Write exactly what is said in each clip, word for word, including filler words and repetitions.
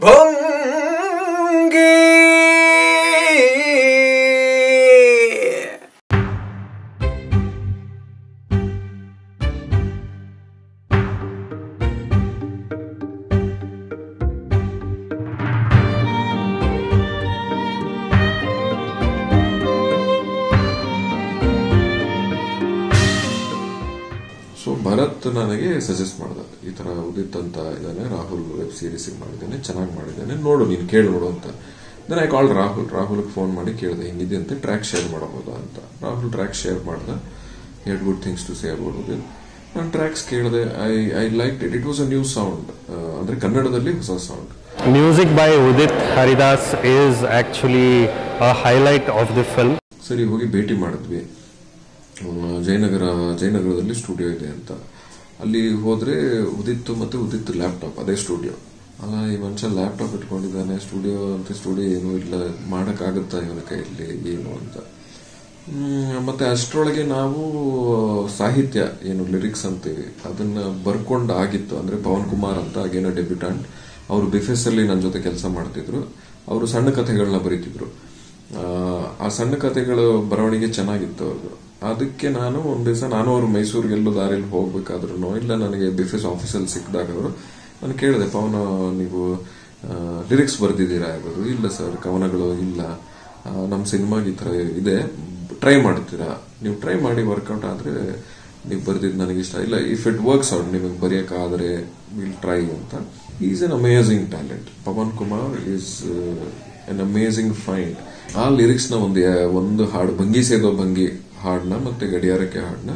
भरत ನನಗೆ ಸಜೆಸ್ಟ್ ಮಾಡಿದ ಈ ತರ ಉದಿತ್ ಅಂತ ಇದಾನೆ ರಾಹುಲ್ ವೆಬ್ ಸೀರೀಸ್ ಮಾಡಿದಾನೆ ಚೆನ್ನಾಗಿ ಮಾಡಿದಾನೆ ನೋಡು ನೀನು ಕೇಳಿ ನೋಡು ಅಂತ. Then I called Rahul Rahul phone ಮಾಡಿ ಕೇಳಿದೆ ಹಿಂಗಿದೆ ಅಂತ ಟ್ರ್ಯಾಕ್ ಶೇರ್ ಮಾಡಬಹುದು ಅಂತ. ರಾಹುಲ್ ಟ್ರ್ಯಾಕ್ ಶೇರ್ ಮಾಡಿದ. He had good things to say about Udit. ನಾನು ಟ್ರ್ಯಾಕ್ಸ್ ಕೇಳಿದೆ I I liked it. It was a new sound. ಅಂದ್ರೆ ಕನ್ನಡದಲ್ಲಿ ಹೊಸ sound. Music by Udit Haridas is actually a highlight of the film. ಸರಿ ಹೋಗಿ ಭೇಟಿ ಮಾಡಿದ್ವಿ. ಜಯನಗರ ಜಯನಗರದಲ್ಲಿ ಸ್ಟುಡಿಯೋ ಇದೆ ಅಂತ ಅಲ್ಲಿ ಹೋದ್ರೆ ಉದಿತ್ತು ಮತ್ತೆ ಉದಿತ್ತು ಲ್ಯಾಪ್ಟಾಪ್ ಅದೇ ಸ್ಟುಡಿಯೋ ಅಲ್ಲ ಈ ಮನುಷ್ಯ ಲ್ಯಾಪ್ಟಾಪ್ ಇಟ್ಕೊಂಡಿದ್ದಾನೆ ಸ್ಟುಡಿಯೋ ಅಂತ ಸ್ಟುಡಿಯೋ ಏನೂ ಇಲ್ಲ ಮಾಡೋಕ್ಕಾಗುತ್ತಾ ಇವನ ಕೈಯಲ್ಲಿ ಏನು ಅಂತ ಮತ್ತೆ ಅಷ್ಟರೊಳಗೆ ನಾವು ಸಾಹಿತ್ಯ ಏನು ಲಿರಿಕ್ಸ್ ಅಂತೀವಿ ಅದನ್ನ ಬರ್ಕೊಂಡು ಆಗಿತ್ತು ಅಂದ್ರೆ ಪವನ್ ಕುಮಾರ್ ಅಂತ ಅಗೇನ ಡೆಬ್ಯೂಟಾಂಟ್ ಅವರು ಬಿಫೆಸಲ್ಲಿ ನನ್ನ ಜೊತೆ ಕೆಲಸ ಮಾಡ್ತಿದ್ರು ಅವರು ಸಣ್ಣ ಕಥೆಗಳನ್ನ ಬರೀತಿದ್ರು ಆ ಸಣ್ಣ ಕಥೆಗಳು ಬರವಣಿಗೆ ಚೆನ್ನಾಗಿತ್ತು ಅವ್ರದ್ದು ಅದಕ್ಕೆ ನಾನು ಒಂದ್ ದಿವಸ ನಾನು ಅವ್ರು ಮೈಸೂರಿಗೆಲ್ಲೋ ದಾರಿಯಲ್ಲಿ ಹೋಗ್ಬೇಕಾದ್ರು ಇಲ್ಲ ನನಗೆ ಬಿಫೆಸ್ ಆಫೀಸಲ್ಲಿ ಸಿಕ್ಕಿದಾಗ ಅವರು ನಾನು ಕೇಳಿದೆ ಪವನ ನೀವು ಲಿರಿಕ್ಸ್ ಬರ್ದಿದ್ದೀರಾ ಇವರು ಇಲ್ಲ ಸರ್ ಕವನಗಳು ಇಲ್ಲ ನಮ್ಮ ಸಿನಿಮಾಗೆ ಈ ತರ ಇದೆ ಟ್ರೈ ಮಾಡ್ತೀರಾ ನೀವು ಟ್ರೈ ಮಾಡಿ ವರ್ಕೌಟ್ ಆದ್ರೆ ನೀವು ಬರ್ದಿದ್ದು ನನಗಿಷ್ಟ ಇಲ್ಲ ಇಫ್ ಇಟ್ ವರ್ಕ್ಸ್ ಔಟ್ ನಿಮಗೆ ಬರೆಯೋಕ್ಕಾದ್ರೆ ವಿಲ್ ಟ್ರೈ ಅಂತ is an amazing talent Pawan Kumar is an amazing find ಆ ಲಿರಿಕ್ಸ್ನ ಒಂದು ಒಂದು ಹಾಡು ಭಂಗಿ ಸೇದೋ ಭಂಗಿ ಹಾಡನ್ನ ಮತ್ತೆ ಗಡಿಯಾರಕ್ಕೆ ಹಾಡನ್ನ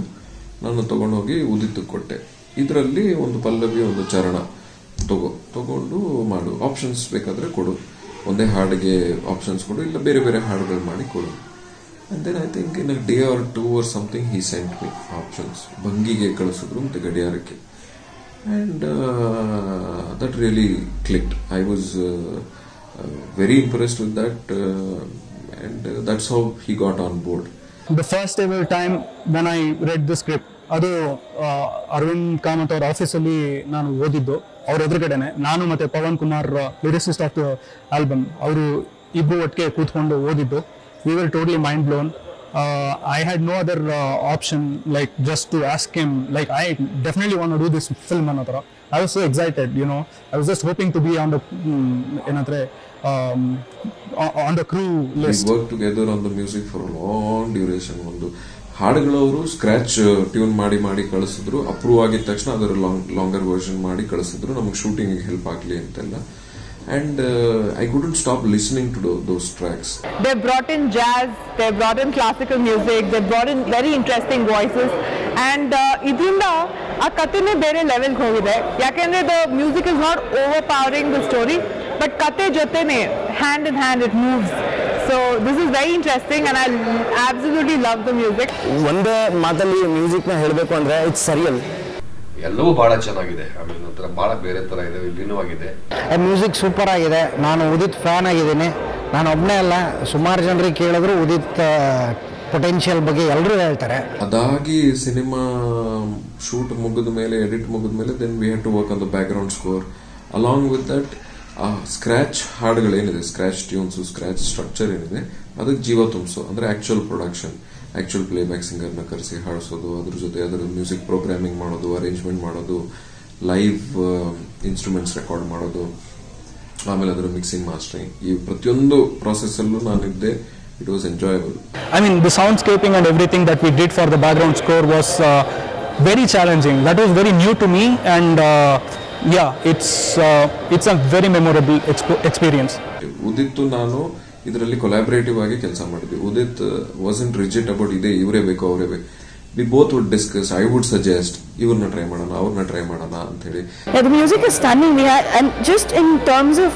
ನಾನು ತಗೊಂಡೋಗಿ ಉದಿತ್ತು ಕೊಟ್ಟೆ ಇದರಲ್ಲಿ ಒಂದು ಪಲ್ಲವಿ ಒಂದು ಚರಣ ತಗೋ ತಗೊಂಡು ಮಾಡು ಆಪ್ಷನ್ಸ್ ಬೇಕಾದ್ರೆ ಕೊಡು ಒಂದೇ ಹಾಡಿಗೆ ಆಪ್ಷನ್ಸ್ ಕೊಡು ಇಲ್ಲ ಬೇರೆ ಬೇರೆ ಹಾಡುಗಳು ಮಾಡಿ ಕೊಡು and then I think in a day or two or something he sent me options ಭಂಗಿಗೆ ಕಳಿಸಿದ್ರು ಮತ್ತೆ ಗಡಿಯಾರಕ್ಕೆ and that really clicked I was very impressed with that and that's how he got on board. The first ever time when I read the script, ಅದು ಅರವಿಂದ್ ಕಾಮತ್ ಅವರ ಆಫೀಸಲ್ಲಿ ನಾನು ಓದಿದ್ದು ಅವ್ರ ಎದುರುಗಡೆನೆ ನಾನು ಮತ್ತೆ Pawan Kumar lyricist of the album ಅವರು ಇಬ್ಬರು ಒಟ್ಟಿಗೆ ಕೂತ್ಕೊಂಡು ಓದಿದ್ದು. We were totally mind blown. Uh, I had no other uh, option like just to ask him like I definitely want to do this film another. I was so excited, you know. I was just hoping to be on the ಏನಂದ್ರೆ Um, on the crew list. We worked together on the music for a long duration. ಒಂದು ಹಾಡುಗಳು ಅವರು scratch tune ಮಾಡಿ ಮಾಡಿ ಕಳಿಸಿದ್ರು approve ಆಗಿದ ತಕ್ಷಣ ಅದರ ಲಾಂಗರ್ ವರ್ಷನ್ ಮಾಡಿ ಕಳಿಸಿದ್ರು ನಮಗೆ ಶೂಟಿಂಗ್ ಹೆಲ್ಪ್ ಆಗಲಿ ಅಂತೆಲ್ಲ. And uh, I couldn't stop listening to do, those tracks. They brought in jazz, they brought in classical music, they brought in very interesting voices. And ಇದರಿಂದ ಆ ಕಥೆನೇ ಬೇರೆ ಲೆವೆಲ್ಗೆ ಹೋಗಿದೆ ಯಾಕೆಂದ್ರೆ the music is not overpowering the story. But kathe jotene hand in hand it moves, so this is very interesting and I absolutely love the music. One matali music na helbeku andre it's surreal. ಎಲ್ಲವೂ ಬಹಳ ಚೆನ್ನಾಗಿದೆ I mean ಒಂಥರ ಬಹಳ ಬೇರೆ ತರ ಇದೆ ವಿಭಿನ್ನವಾಗಿದೆ ಆ ಮ್ಯೂಸಿಕ್ ಸೂಪರ್ ಆಗಿದೆ ನಾನು ಉದಿತ್ ಫ್ಯಾನ್ ಆಗಿದ್ದೀನಿ ನಾನು ಒಬ್ಬನೇ ಅಲ್ಲ ಸುಮಾರು ಜನರಿಗೆ ಕೇಳಿದ್ರು ಉದಿತ್ ಪೊಟೆನ್ಷಿಯಲ್ ಬಗ್ಗೆ ಎಲ್ಲರೂ ಹೇಳ್ತಾರೆ ಅದಾಗಿ ಸಿನಿಮಾ ಶೂಟ್ ಮುಗಿದ ಮೇಲೆ ಎಡಿಟ್ ಮುಗಿದ ಮೇಲೆ then we had to work on the background score along with that ಆ ಸ್ಕ್ರಾಚ್ ಹಾಡುಗಳೇನಿದೆ ಸ್ಕ್ರಾಚ್ ಟ್ಯೂನ್ಸ್ ಸ್ಕ್ರಾಚ್ ಸ್ಟ್ರಕ್ಚರ್ ಏನಿದೆ ಅದಕ್ಕೆ ಜೀವ ತುಂಬಿಸೋ ಅಂದ್ರೆ actual production actual play back ಸಿಂಗರ್ನ ಕರೆಸಿ ಹಾಡಿಸೋದು ಅದ್ರ ಜೊತೆ ಅದರ ಮ್ಯೂಸಿಕ್ ಪ್ರೋಗ್ರಾಮಿಂಗ್ ಮಾಡೋದು ಅರೇಂಜ್ಮೆಂಟ್ ಮಾಡೋದು ಲೈವ್ ಇನ್ಸ್ಟ್ರೂಮೆಂಟ್ಸ್ ರೆಕಾರ್ಡ್ ಮಾಡೋದು ಆಮೇಲೆ ಅದರ ಮಿಕ್ಸಿಂಗ್ ಮಾಸ್ಟರಿಂಗ್ ಈ ಪ್ರತಿಯೊಂದು ಪ್ರಾಸೆಸ್ ಅಲ್ಲೂ ನಾನಿದ್ದೆ. It was enjoyable. I mean the soundscaping and everything that we did for the background score was uh, very challenging. That was very new to me and uh, yeah it's uh, it's a very memorable exp experience. Udit nanu idralli collaborative agi kelsa madidvi. Udit wasn't rigid about ide ivre beko avre beko. We both would discuss. I would suggest ivrna try madana avrna try madana ant heli. Yeah, the music is stunning. We had, and just in terms of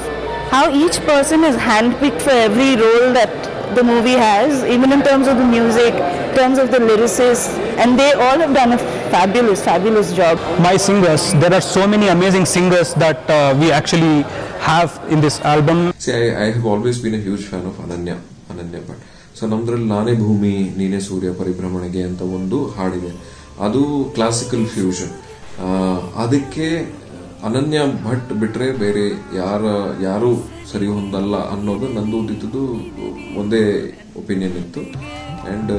how each person is handpicked for every role that the movie has, even in terms of the music, in terms of the lyricists, and they all have done a fabulous fabulous job. My singers, there are so many amazing singers that uh, we actually have in this album. See, I, I have always been a huge fan of Ananya Ananya Bhatt. So namdralli naane bhoomi neene surya paribhramanege anta ondu haadide adu classical fusion. Adakke ಅನನ್ಯ ಭಟ್ ಬಿಟ್ರೆ ಬೇರೆ ಯಾರ ಯಾರು ಸರಿ ಹೊಂದಲ್ಲ ಅನ್ನೋದು ನಂದು ಉದಿತದ್ದು ಒಂದೇ opinion ಇತ್ತು. And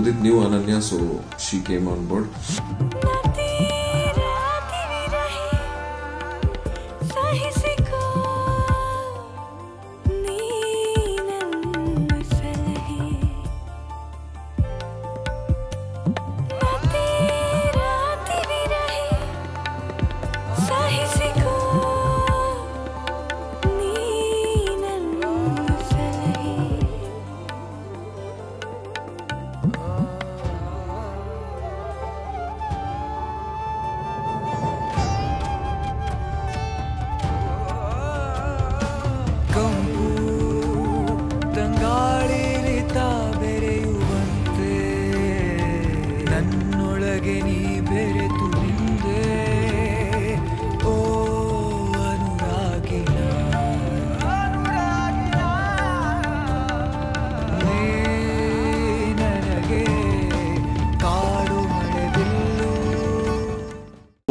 Udit knew Ananya, so she came on board.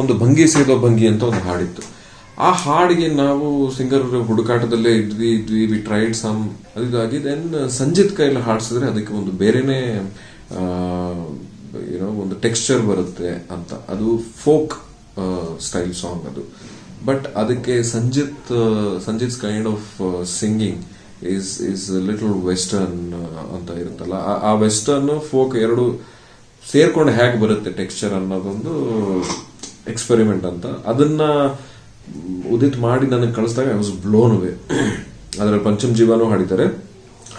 ಒಂದು ಭಂಗಿ ಸೇದೋ ಭಂಗಿ ಅಂತ ಒಂದು ಹಾಡಿತ್ತು. ಆ ಹಾಡಿಗೆ ನಾವು ಸಿಂಗರ್ ಹುಡುಕಾಟದಲ್ಲೇ ಇದ್ವಿ ಇದ್ವಿ ವಿ ಟ್ರೈಡ್ ಸಮ್ ಅದಾಗಿ ದೆನ್ ಸಂಜಿತ್ ಕೈಯಲ್ಲಿ ಹಾಡಿಸಿದ್ರೆ ಅದಕ್ಕೆ ಒಂದು ಬೇರೆನೇ ಏನೋ ಒಂದು ಟೆಕ್ಸ್ಚರ್ ಬರುತ್ತೆ ಅಂತ. ಅದು ಫೋಕ್ ಸ್ಟೈಲ್ ಸಾಂಗ್ ಅದು. ಬಟ್ ಅದಕ್ಕೆ Sanjith Sanjith's kind of singing is is little western ಅಂತ ಇರುತ್ತಲ್ಲ, ಆ ವೆಸ್ಟರ್ನ್ ಫೋಕ್ ಎರಡು ಸೇರ್ಕೊಂಡು ಹೇಗೆ ಬರುತ್ತೆ ಟೆಕ್ಸ್ಚರ್ ಅನ್ನೋದೊಂದು ಎಕ್ಸ್ಪೆರಿಮೆಂಟ್ ಅಂತ ಅದನ್ನ ಉದಿತ್ ಮಾಡಿ ನನಗೆ ಕಳಿಸಿದಾಗ ಐ ವಾಸ್ ಬ್ಲೋನ್ ಅವೇ. ಅದರಲ್ಲಿ ಪಂಚಮ್ ಜೀವಾನೂ ಹಾಡಿದ್ದಾರೆ,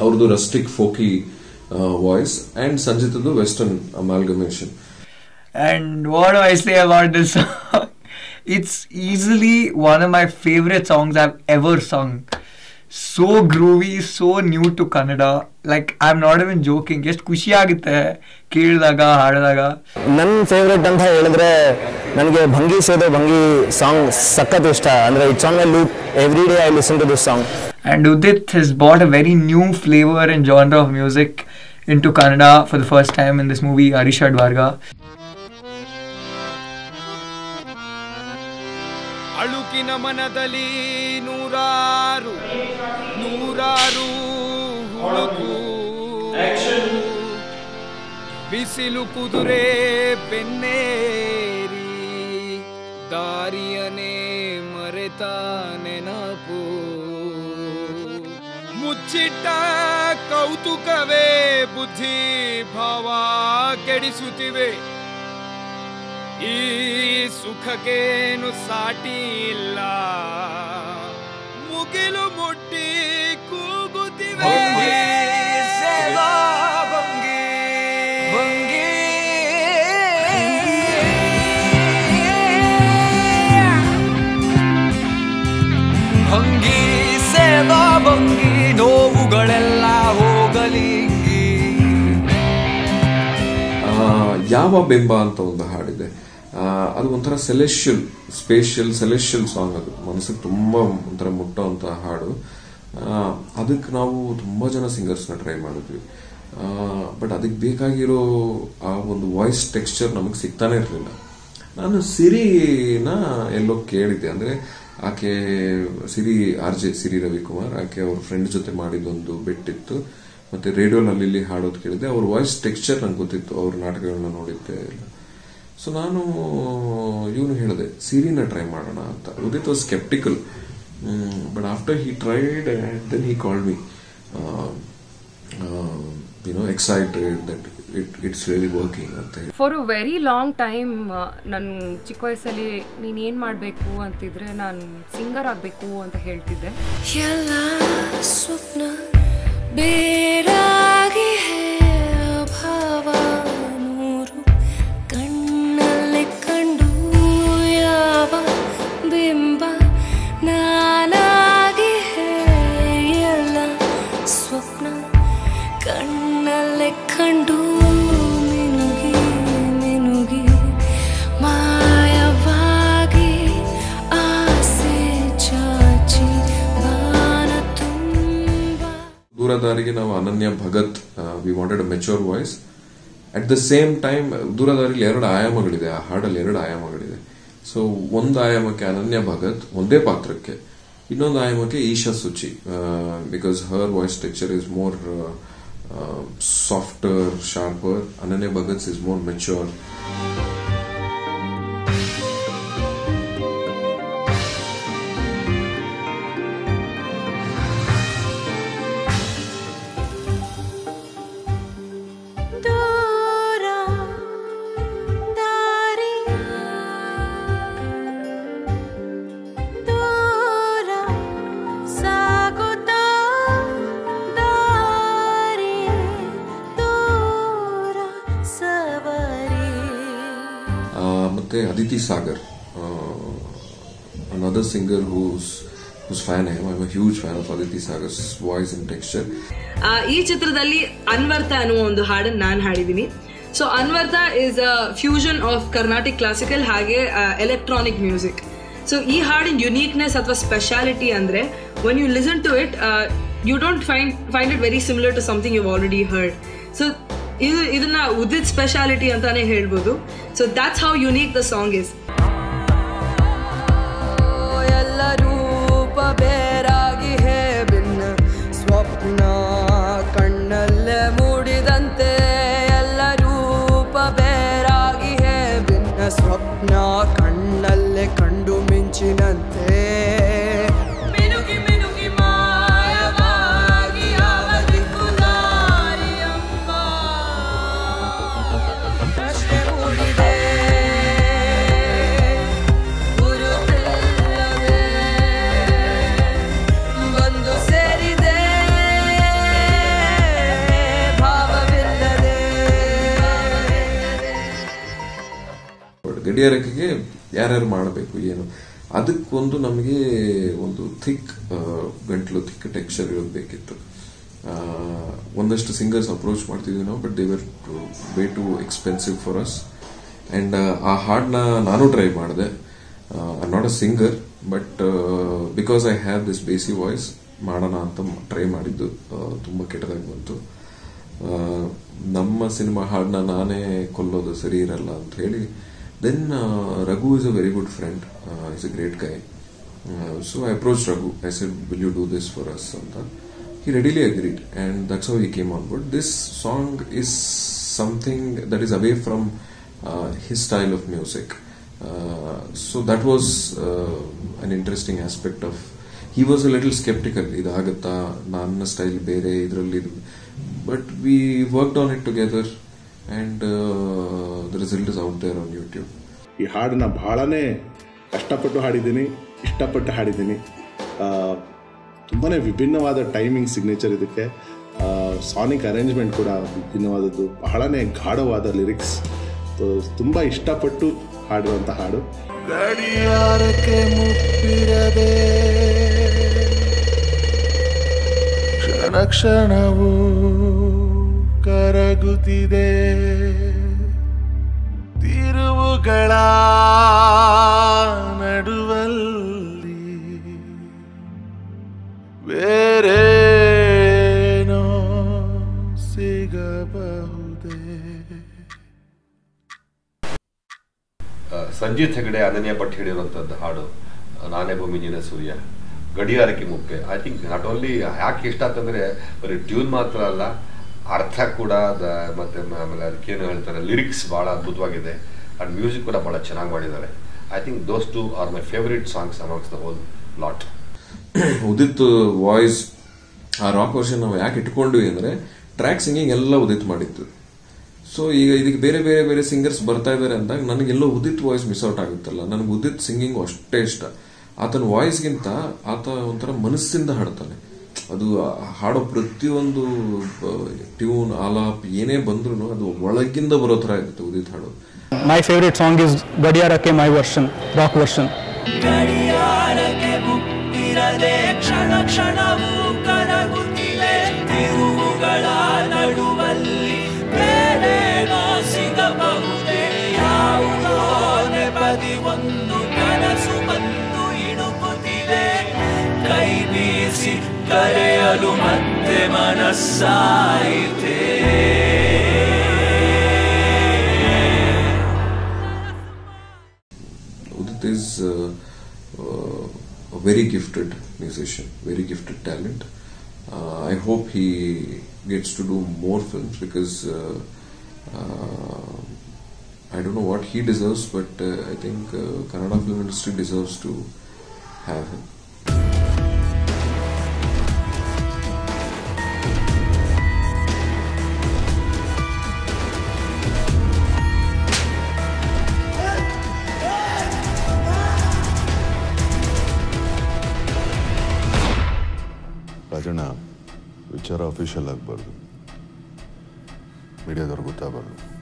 ಅವ್ರದ್ದು ರಸ್ಟಿಕ್ ಫೋಕಿ ವಾಯ್ಸ್, ಅಂಡ್ ಸಂಜಿತದ್ದು western amalgamation. And what do I say about this song? It's easily one of my favourite songs I have ever song. So groovy, so new to Kannada, like I am not even joking. ಎಷ್ಟು ಖುಷಿಯಾಗುತ್ತೆ ಕೇಳಿದಾಗ, ಹಾಡಿದಾಗ. ನನ್ನ favourite ಅಂತ ಹೇಳಿದ್ರೆ ನನಗೆ ಭಂಗಿ ಸೇದೋ ಭಂಗಿ song ಸಖತ್ ಇಷ್ಟ. ಅಂದರೆ ಇಟ್ ಸಾಂಗ್ ಅಲ್ಲಿ every day I listen to this song. And Udit has bot a very new flavour and genre of music into Kannada for the first time in this movie ಹರೀಶಾ ಡ್ವಾರ್ಗಾ. ಅಳುಕಿನ ಮನದಲ್ಲಿ ನೂರಾರು ನೂರಾರು ಹೊಳಕು, ಬಿಸಿಲು ಕುದುರೆ ಬೆನ್ನೇರಿ ದಾರಿಯನೇ ಮರೆತ ನೆನಪು, ಮುಚ್ಚಿಟ್ಟ ಕೌತುಕವೇ ಬುದ್ಧಿ ಭಾವ ಕೆಡಿಸುತ್ತಿವೆ, ಈ ಸುಖಕ್ಕೇನು ಸಾಟಿ ಇಲ್ಲ, ಮುಗಿಲು ಮುಟ್ಟಿ ಕೂಗುತ್ತಿವೆ. ಭಂಗಿ ಸೇವಾ ಭಂಗಿ, ನೋವುಗಳೆಲ್ಲ ಹೋಗಲಿ. ಯಾವ ಬೆಂಬ ಅಂತ ಒಂದು ಹಾಡಿದೆ, ಅದು ಒಂಥರ ಸೆಲೆಷಿಯಲ್ ಸ್ಪೇಷಿಯಲ್ ಸೆಲೆಷಿಯಲ್ ಸಾಂಗ್. ಅದು ಮನಸ್ಸಿಗೆ ತುಂಬ ಒಂಥರ ಮುಟ್ಟೋ ಅಂತ ಹಾಡು. ಅದಕ್ಕೆ ನಾವು ತುಂಬ ಜನ ಸಿಂಗರ್ಸ್ನ ಟ್ರೈ ಮಾಡಿದ್ವಿ, ಬಟ್ ಅದಕ್ಕೆ ಬೇಕಾಗಿರೋ ಆ ಒಂದು ವಾಯ್ಸ್ ಟೆಕ್ಸ್ಚರ್ ನಮಗೆ ಸಿಗ್ತಾನೆ ಇರಲಿಲ್ಲ. ನಾನು ಸಿರಿನ ಎಲ್ಲೋ ಕೇಳಿದ್ದೆ, ಅಂದರೆ ಆಕೆ ಸಿರಿ ಆರ್ ಜೆ ಸಿರಿ ರವಿಕುಮಾರ್, ಆಕೆ ಅವ್ರ ಫ್ರೆಂಡ್ ಜೊತೆ ಮಾಡಿದ್ದೊಂದು ಬೆಟ್ಟಿತ್ತು, ಮತ್ತು ರೇಡಿಯೋನಲ್ಲಿ ಇಲ್ಲಿ ಹಾಡೋದು ಕೇಳಿದ್ದೆ. ಅವ್ರ ವಾಯ್ಸ್ ಟೆಕ್ಸ್ಚರ್ ನಂಗೆ ಗೊತ್ತಿತ್ತು, ಅವ್ರ ನಾಟಕಗಳನ್ನ ನೋಡಿದ್ದೆ ಇಲ್ಲ. ಸೊ ನಾನು ಇವನು ಹೇಳಿದೆ ಸಿರಿನ ಟ್ರೈ ಮಾಡೋಣ ಅಂತ. Udit was sceptical, but after he tried and then he called me you know excited that it it's really working ಅಂತ ಹೇಳಿ. For a very long time ನಾನು ಚಿಕ್ಕ ವಯಸ್ಸಲ್ಲಿ ನೀನೇನು ಮಾಡಬೇಕು ಅಂತಿದ್ರೆ ನಾನು ಸಿಂಗರ್ ಆಗಬೇಕು ಅಂತ ಹೇಳ್ತಿದ್ದೆ. ಎಲ್ಲ ಸ್ವಪ್ನ ಬೇರಾಗಿ ಭಾವ ನೂರು ಕಣ್ಣಲ್ಲಿ ಕಂಡು ಯಾವ ಬಿಂಬ ನಾನಾಗಿ, ಎಲ್ಲ ಸ್ವಪ್ನ ಕಣ್ಣಲ್ಲಿ ಕಂಡು ಮಿನುಗಿ ಮಿನುಗಿ ಮಾಯವಾಗಿ ಆಸೆ ಚಾಚಿ ಬಾನ ತುಂಬ. ದೂರದಾರಿಗೆ ನಾವು Ananya Bhagat, we wanted a mature voice. At the same time ದೂರದಾರಿಲಿ ಎರಡು ಆಯಾಮಗಳಿದೆ, ಆ ಹಾಡಲ್ಲಿ ಎರಡು ಆಯಾಮಗಳಿದೆ. So one ayamakke Ananya Bhatt, one day patrakke, ಇನ್ನೊಂದು ಆಯಾಮಕ್ಕೆ Isha Suchi because her voice texture is more softer sharper Ananya Bhagat is more mature Aditi Sagar, uh, another singer who's who's fan I am. I'm a huge fan of Aditi Sagar's voice and texture. Uh, ee chitradalli Anvartha annuva ondu haadu nan haadidini. So Anvartha is a fusion of Carnatic classical hage uh, electronic music. So ee haadin uniqueness athwa speciality andre when you listen to it uh, you don't find find it very similar to something you've already heard. So ಇದು ಇದನ್ನ Udit speciality ಅಂತಾನೆ ಹೇಳ್ಬೋದು. So that's how unique the song is. ಎಲ್ಲ ರೂಪ ಬೇರಾಗಿ ಹೇ ಭಿನ್ನ ಸ್ವಪ್ನ ಕಣ್ಣಲ್ಲೇ ಮೂಡಿದಂತೆ ಎಲ್ಲ ರೂಪ ಬೇರಾಗಿ ಹೇ ಭಿನ್ನ ಸ್ವಪ್ನ ಕಣ್ಣಲ್ಲೇ ಕಂಡು ಮಿಂಚಿನಂತೆ ಗಡಿಯಾರಕ್ಕೆ ಯಾರ್ಯಾರು ಮಾಡಬೇಕು ಏನು ಅದಕ್ಕೊಂದು ನಮಗೆ ಒಂದು ಥಿಕ್ ಗಂಟ್ಲು ಥಿಕ್ ಟೆಕ್ಸ್ಚರ್ ಇರೋದು ಬೇಕಿತ್ತು. ಒಂದಷ್ಟು ಸಿಂಗರ್ಸ್ ಅಪ್ರೋಚ್ ಮಾಡ್ತಿದ್ವಿ ನಾವು, but they were way too expensive for us. And ಆ ಹಾಡನ್ನ ನಾನು ಟ್ರೈ ಮಾಡಿದೆ. I am not a singer, but because I have this bassy voice ಮಾಡೋಣ ಅಂತ ಟ್ರೈ ಮಾಡಿದ್ದು. ತುಂಬಾ ಕೆಟ್ಟದಾಗಿ ಬಂತು. ನಮ್ಮ ಸಿನಿಮಾ ಹಾಡನ್ನ ನಾನೇ ಕೊಲ್ಲೋದು ಸರಿ ಇರಲ್ಲ ಅಂತ ಹೇಳಿ. Then uh, Raghu is a very good friend. Uh, he's a great guy. Uh, so I approached Raghu. I said, "Will you do this for us?" Something. He readily agreed, and that's how he came on board. This song is something that is away from uh, his style of music. Uh, so that was uh, an interesting aspect of. He was a little skeptical. Idagatta nanna style bere idralli, but we worked on it together. And uh, the result is out there on YouTube. ಈ ಹಾಡನ್ನ ಬಹಳನೇ ಕಷ್ಟಪಟ್ಟು ಹಾಡಿದ್ದೀನಿ, ಇಷ್ಟಪಟ್ಟು ಹಾಡಿದ್ದೀನಿ. ತುಂಬಾ ವಿಭಿನ್ನವಾದ timing signature ಇದಕ್ಕೆ, sonic arrangement ಕೂಡ ವಿಭಿನ್ನವಾದದ್ದು, ಬಹಳನೇ ಗಾಢವಾದ ಲಿರಿಕ್ಸ್, ತುಂಬ ಇಷ್ಟಪಟ್ಟು ಹಾಡುವಂಥ ಹಾಡು. ಗಡಿಯಾರಕ್ಕೆ ಮುಟ್ಟಿರದೆ ಕ್ಷಣ ಕ್ಷಣವೂ ಕರಗುತ್ತಿದೆ, ತಿರುವುಗಳ ನಡುವಲ್ಲಿ ಬೇರೇನೋ ಸಿಗಬಹುದೇ. ಸಂಜೀತ್ ಹೆಗಡೆ, ಅನನ್ಯ ಭಟ್ ಹೇಳಿರುವಂಥದ್ದು ಹಾಡು ನಾನೇ ಭೂಮಿ ನೀನೇ ಸೂರ್ಯ. ಗಡಿಯಾರಕ್ಕೆ ಮುಪ್ಪೆ. ಐ ಥಿಂಕ್ ನಾಟ್ ಓನ್ಲಿ ಯಾಕೆ ಇಷ್ಟ ಅಂತಂದರೆ ಬರೀ ಟ್ಯೂನ್ ಮಾತ್ರ ಅಲ್ಲ, ಅರ್ಥ ಕೂಡ. ಮತ್ತು ಆಮೇಲೆ ಅದಕ್ಕೇನು ಹೇಳ್ತಾರೆ, ಲಿರಿಕ್ಸ್ ಭಾಳ ಅದ್ಭುತವಾಗಿದೆ ಆ್ಯಂಡ್ ಮ್ಯೂಸಿಕ್ ಕೂಡ ಭಾಳ ಚೆನ್ನಾಗಿ ಮಾಡಿದ್ದಾರೆ. I think those two are my favourite songs amongst the whole lot. Udit voice, ಆ ರಾಕ್ ವರ್ಷನ್ ನಾವು ಯಾಕೆ ಇಟ್ಕೊಂಡ್ವಿ ಅಂದರೆ ಟ್ರ್ಯಾಕ್ ಸಿಂಗಿಂಗ್ ಎಲ್ಲ ಉದಿತ್ ಮಾಡಿತ್ತು. ಸೊ ಈಗ ಇದಕ್ಕೆ ಬೇರೆ ಬೇರೆ ಬೇರೆ ಸಿಂಗರ್ಸ್ ಬರ್ತಾ ಇದ್ದಾರೆ ಅಂದಾಗ ನನಗೆಲ್ಲೋ ಉದಿತ್ ವಾಯ್ಸ್ ಮಿಸ್ಔಟ್ ಆಗುತ್ತಲ್ಲ. ನನಗೆ ಉದಿತ್ ಸಿಂಗಿಂಗು ಅಷ್ಟೇ ಇಷ್ಟ. ಆತನ ವಾಯ್ಸ್ಗಿಂತ ಆತ ಒಂಥರ ಮನಸ್ಸಿಂದ ಹಾಡ್ತಾನೆ. ಅದು ಹಾಡೋ ಪ್ರತಿಯೊಂದು ಟ್ಯೂನ್ ಆಲಾಪ್ ಏನೇ ಬಂದ್ರೂ ಅದು ಒಳಗಿಂದ ಬರೋ ಥರ ಇರುತ್ತೆ ಉದಿತ್ ಹಾಡು. ಮೈ ಫೇವ್ರೇಟ್ ಸಾಂಗ್ ಇಸ್ ಗಡಿಯಾರಕ್ಕೆ ಮೈ ವರ್ಷನ್, ರಾಕ್ ವರ್ಷನ್. ಗಡಿಯಾರಕ್ಕೆ ಮುಟ್ಟಿರದೆ ಕ್ಷಣ ಕ್ಷಣವೂ ಕರಗುತ್ತಿದೆ, ತಿರುವುಗಳ ನಡುವಲ್ಲಿ ಬೇರೇನೋ ಸಿಗಬಹುದೇ, ಯಾವುದೋ ನೆಪದಿ ಒಂದು ಕನಸು ಬಂದು ಇಡುಕುತ್ತಿದೆ, ಕೈ ಬೀಸಿ ಕರೆಯಲು ಮತ್ತೆ ಮನಸ್ಸಾಯಿತೆ. Udit is uh, uh, a very gifted musician, very gifted talent. Uh, I hope he gets to do more films because uh, uh, I don't know what he deserves, but uh, I think uh, Kannada film industry deserves to have him. Rajana, vichara official agbardu, media dar gottabardu.